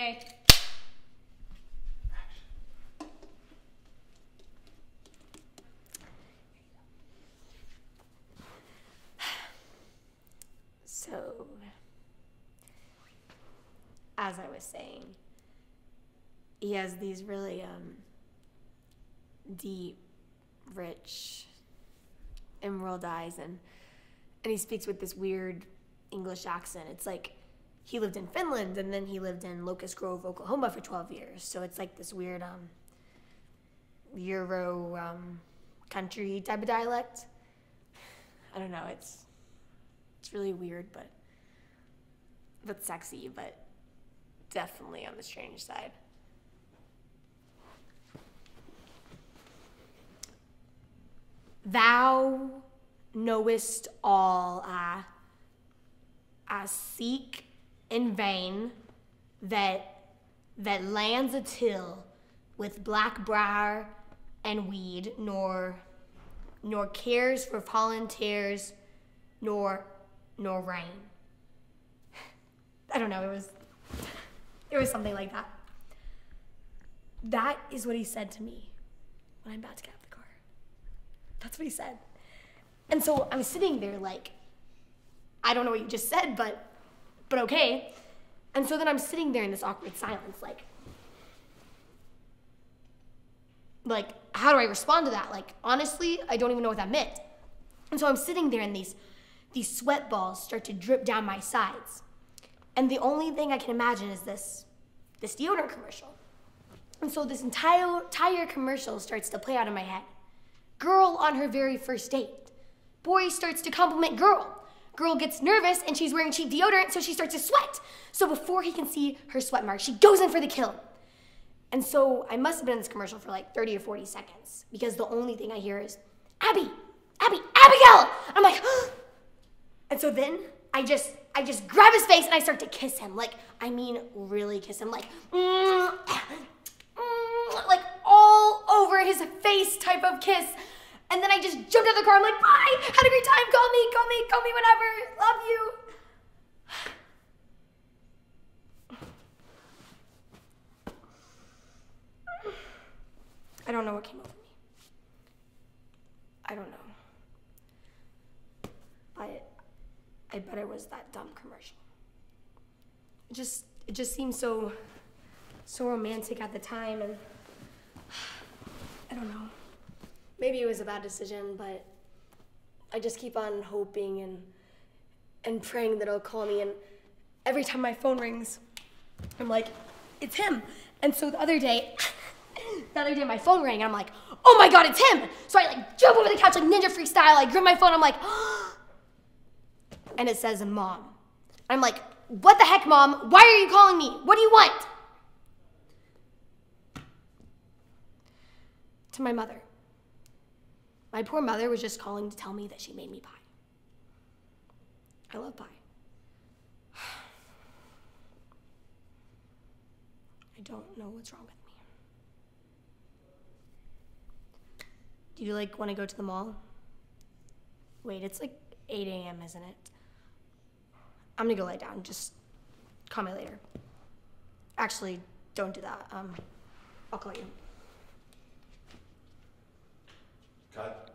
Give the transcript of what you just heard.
say, so, as I was saying, he has these really deep, rich, emerald eyes, and he speaks with this weird English accent. It's like he lived in Finland, and then he lived in Locust Grove, Oklahoma for 12 years. So it's like this weird Euro country type of dialect. I don't know, it's really weird, but sexy, but definitely on the strange side. Thou knowest all, I seek in vain that lands a till with black briar and weed, nor cares for fallen tears, nor rain. I don't know, it was something like that. That is what he said to me when I'm about to get out the car. That's what he said. And so I'm sitting there like, I don't know what you just said, but okay. And so then I'm sitting there in this awkward silence, like how do I respond to that? Like, honestly, I don't even know what that meant. And so I'm sitting there and these sweat balls start to drip down my sides. And the only thing I can imagine is this deodorant commercial. And so this entire commercial starts to play out in my head. Girl on her very first date. Boy starts to compliment girl. Girl gets nervous and she's wearing cheap deodorant, so she starts to sweat. So before he can see her sweat mark, she goes in for the kill. And so I must have been in this commercial for like 30 or 40 seconds because the only thing I hear is, Abby, Abby, Abigail! And I'm like, oh. And so then I just grab his face and I start to kiss him. Like, I mean, really kiss him. Like, like all over his face type of kiss. And then I just jumped out of the car. I'm like, bye, had a great time. Call me whenever. Love you. I don't know what came over me. I don't know. But I bet it was that dumb commercial. It just seemed so romantic at the time, and I don't know. Maybe it was a bad decision, but I just keep on hoping and praying that he'll call me, and every time my phone rings, I'm like, it's him. And so the other day my phone rang, and I'm like, oh my God, it's him. So I like jump over the couch like ninja freak style, I grab my phone, I'm like, oh. And it says mom. I'm like, what the heck, mom? Why are you calling me? What do you want? To my mother. My poor mother was just calling to tell me that she made me pie. I love pie. I don't know what's wrong with me. Do you like want to go to the mall? Wait, it's like 8 a.m., isn't it? I'm gonna go lie down, just call me later. Actually, don't do that, I'll call you. Cut.